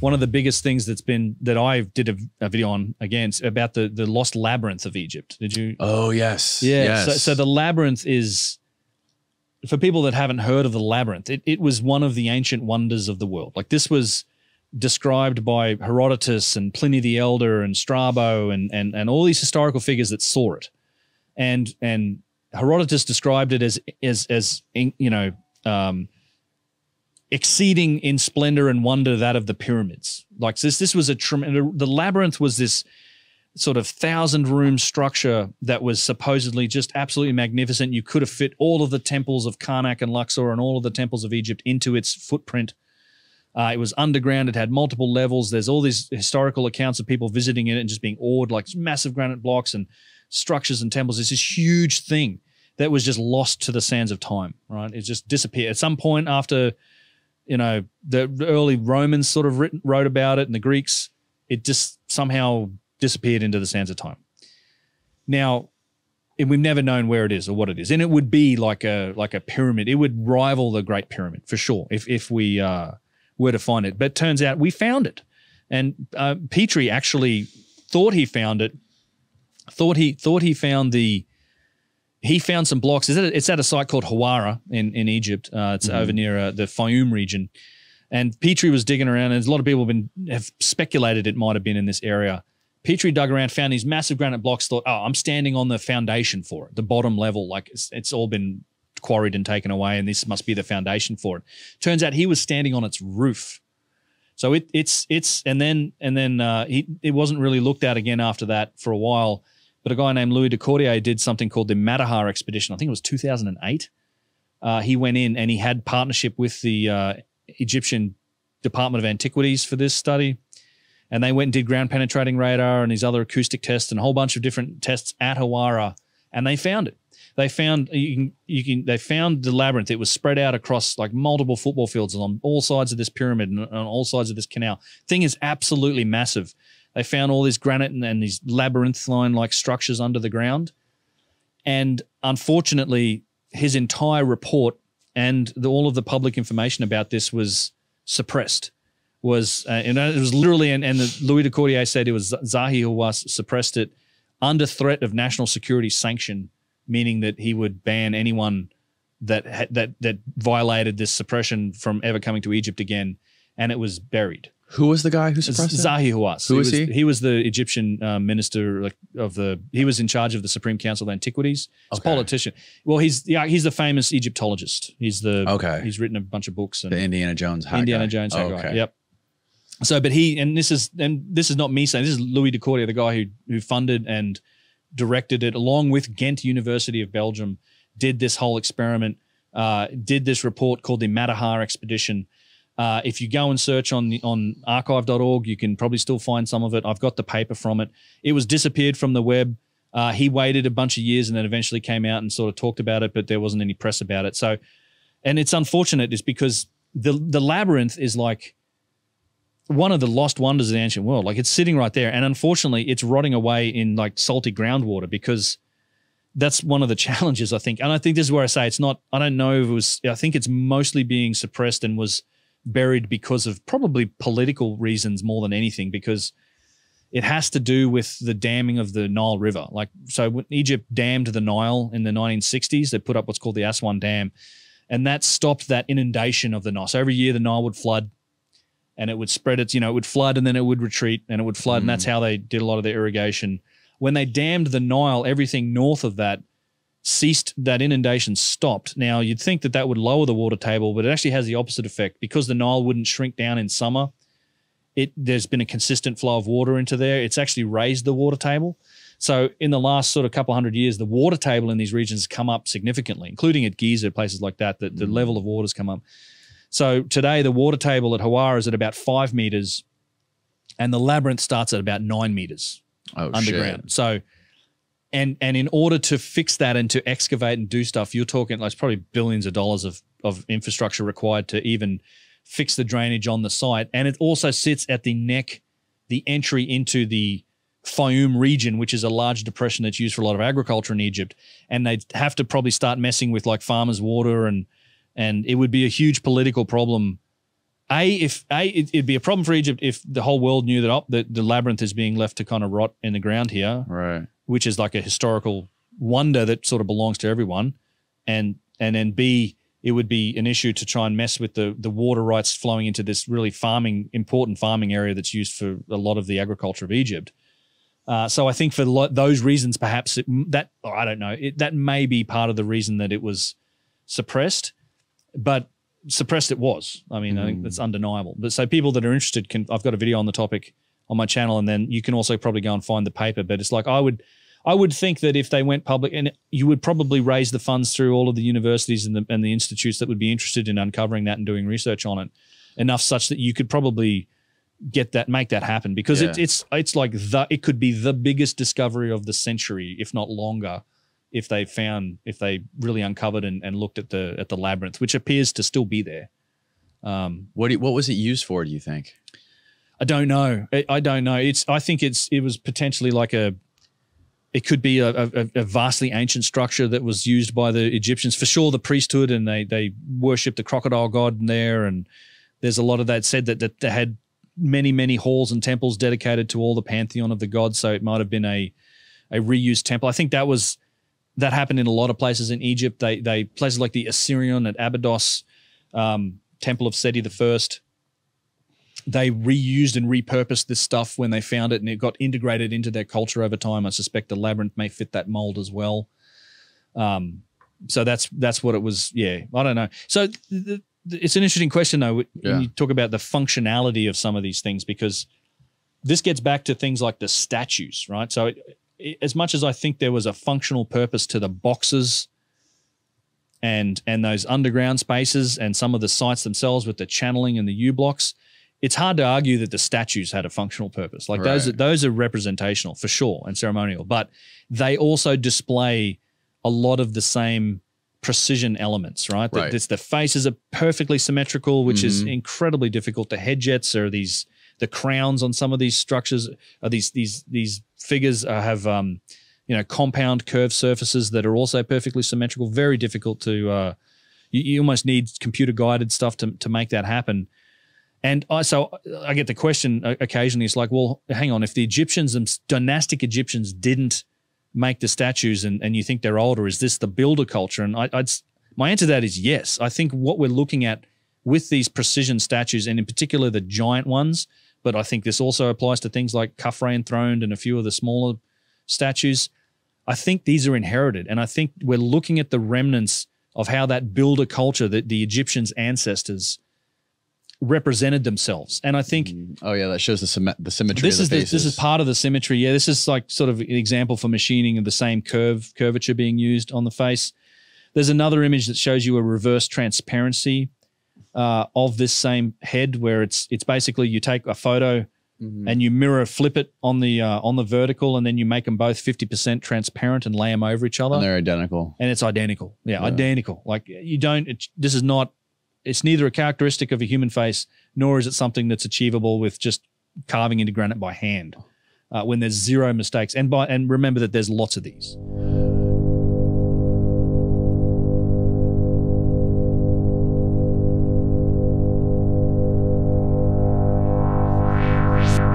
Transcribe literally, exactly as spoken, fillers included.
one of the biggest things that's been that I did a, a video on again about the the lost labyrinth of Egypt. Did you? Oh yes, yeah. Yes. So, so the labyrinth is, for people that haven't heard of the labyrinth, it it was one of the ancient wonders of the world. Like this was described by Herodotus and Pliny the Elder and Strabo and and and all these historical figures that saw it, and and Herodotus described it as as as you know. Um, exceeding in splendor and wonder that of the pyramids. Like this, this was a, the labyrinth was this sort of thousand room structure that was supposedly just absolutely magnificent. You could have fit all of the temples of Karnak and Luxor and all of the temples of Egypt into its footprint. Uh, it was underground. It had multiple levels. There's all these historical accounts of people visiting it and just being awed, like massive granite blocks and structures and temples. It's this huge thing that was just lost to the sands of time, right? It just disappeared. At some point after, you know, the early Romans sort of written, wrote about it, and the Greeks, it just somehow disappeared into the sands of time. Now, and we've never known where it is or what it is, and it would be like a like a pyramid. It would rival the Great Pyramid for sure if if we uh, were to find it. But it turns out we found it, and uh, Petrie actually thought he found it. Thought he thought he found the. He found some blocks. It's at a, it's at a site called Hawara in, in Egypt. Uh, it's mm-hmm. over near uh, the Fayum region. And Petrie was digging around, and a lot of people have, been, have speculated it might have been in this area. Petrie dug around, found these massive granite blocks, thought, oh, I'm standing on the foundation for it, the bottom level. Like it's, it's all been quarried and taken away, and this must be the foundation for it. Turns out he was standing on its roof. So it, it's it's and then and then uh, he, it wasn't really looked at again after that for a while. But a guy named Louis de Cordier did something called the Matahar expedition. I think it was two thousand eight. Uh, he went in and he had partnership with the uh, Egyptian Department of Antiquities for this study. And they went and did ground penetrating radar and these other acoustic tests and a whole bunch of different tests at Hawara. And they found it. They found you can, you can, they found the labyrinth. It was spread out across like multiple football fields on all sides of this pyramid and on all sides of this canal. Thing is absolutely massive. They found all this granite and, and these labyrinthine-like structures under the ground. And unfortunately, his entire report and the, all of the public information about this was suppressed. Was uh, and it was literally, and, and the Louis de Cordier said it was Zahi Hawass suppressed it under threat of national security sanction, meaning that he would ban anyone that ha that that violated this suppression from ever coming to Egypt again. And it was buried. Who was the guy who suppressed it? Zahi Hawass. Who was he? He was the Egyptian uh, minister like, of the. He was in charge of the Supreme Council of Antiquities. He's okay. A politician. Well, he's yeah, he's the famous Egyptologist. He's the okay. He's written a bunch of books. And the Indiana Jones. High Indiana guy. Jones. High oh, okay. guy. Yep. So, but he and this is and this is not me saying this is Louis de Cordier, the guy who who funded and directed it, along with Ghent University of Belgium, did this whole experiment. Uh, did this report called the Matahar Expedition. Uh, if you go and search on the, on archive dot org, you can probably still find some of it. I've got the paper from it. It was disappeared from the web. Uh, he waited a bunch of years and then eventually came out and sort of talked about it, but there wasn't any press about it. So, and it's unfortunate is because the the labyrinth is like one of the lost wonders of the ancient world. Like it's sitting right there, and unfortunately, it's rotting away in like salty groundwater because that's one of the challenges, I think. And I think this is where I say it's not. I don't know if it was. I think it's mostly being suppressed and was. Buried because of probably political reasons more than anything, because it has to do with the damming of the Nile River. Like, so when Egypt dammed the Nile in the nineteen sixties, they put up what's called the Aswan Dam, and that stopped that inundation of the Nile. So every year the Nile would flood and it would spread its, you know, it would flood and then it would retreat and it would flood. Mm. And that's how they did a lot of their irrigation. When they dammed the Nile, everything north of that ceased, that inundation stopped. Now, you'd think that that would lower the water table, but it actually has the opposite effect. Because the Nile wouldn't shrink down in summer, it there's been a consistent flow of water into there. It's actually raised the water table. So in the last sort of couple hundred years, the water table in these regions has come up significantly, including at Giza, places like that, that the mm. level of water's come up. So today, the water table at Hawara is at about five meters, and the labyrinth starts at about nine meters oh, underground. Shit. So And and in order to fix that and to excavate and do stuff, you're talking like it's probably billions of dollars of, of infrastructure required to even fix the drainage on the site. And it also sits at the neck, the entry into the Fayum region, which is a large depression that's used for a lot of agriculture in Egypt. And they'd have to probably start messing with like farmers' water, and and it would be a huge political problem I, if I, it, it'd be a problem for Egypt if the whole world knew that, oh, the, the labyrinth is being left to kind of rot in the ground here, right? Which is like a historical wonder that sort of belongs to everyone, and and then B, it would be an issue to try and mess with the the water rights flowing into this really farming important farming area that's used for a lot of the agriculture of Egypt. Uh, so I think for lo those reasons, perhaps it, that or I don't know it, that may be part of the reason that it was suppressed, but. Suppressed it was. I mean, mm. I think that's undeniable. But so people that are interested can, I've got a video on the topic on my channel, and then you can also probably go and find the paper. But it's like, I would, I would think that if they went public, and you would probably raise the funds through all of the universities and the, and the institutes that would be interested in uncovering that and doing research on it enough such that you could probably get that, make that happen, because yeah. it, it's, it's like the, it could be the biggest discovery of the century, if not longer. If they found, if they really uncovered and, and looked at the at the labyrinth, which appears to still be there. Um, what do you, what was it used for, do you think? I don't know. I, I don't know. It's I think it's it was potentially like a, it could be a, a, a vastly ancient structure that was used by the Egyptians for sure. The priesthood, and they they worshipped the crocodile god in there, and there's a lot of that said that that they had many many halls and temples dedicated to all the pantheon of the gods. So it might have been a a reused temple. I think that was. That happened in a lot of places in Egypt. They, they places like the Assyrian at Abydos, um, Temple of Seti the First. They reused and repurposed this stuff when they found it, and it got integrated into their culture over time. I suspect the labyrinth may fit that mold as well. Um, so that's that's what it was. Yeah, I don't know. So th th it's an interesting question, though. When yeah. you talk about the functionality of some of these things, because this gets back to things like the statues, right? So. It, As much as I think there was a functional purpose to the boxes and and those underground spaces and some of the sites themselves with the channeling and the U-blocks, it's hard to argue that the statues had a functional purpose. Like right. those, those are representational for sure and ceremonial, but they also display a lot of the same precision elements, right? right. The, it's the faces are perfectly symmetrical, which mm-hmm. is incredibly difficult. The head jets are these... The crowns on some of these structures are these these these figures uh, have um, you know, compound curved surfaces that are also perfectly symmetrical. Very difficult to uh, you, you almost need computer guided stuff to to make that happen. And I, so I get the question occasionally. It's like, well, hang on, if the Egyptians, the dynastic Egyptians, didn't make the statues, and and you think they're older, is this the builder culture? And I, I'd my answer to that is yes. I think what we're looking at with these precision statues, and in particular the giant ones. But I think this also applies to things like Khafre enthroned and a few of the smaller statues. I think these are inherited. And I think we're looking at the remnants of how that builder culture that the Egyptians' ancestors represented themselves. And I think... Oh, yeah, that shows the, sym the symmetry this of the is the, This is part of the symmetry. Yeah, this is like sort of an example for machining of the same curve curvature being used on the face. There's another image that shows you a reverse transparency Uh, of this same head, where it's it's basically you take a photo mm-hmm. and you mirror flip it on the uh, on the vertical, and then you make them both fifty percent transparent and lay them over each other. And they're identical. And it's identical. Yeah, yeah. identical. Like you don't, it, this is not, it's neither a characteristic of a human face, nor is it something that's achievable with just carving into granite by hand uh, when there's zero mistakes. And by, and remember that there's lots of these.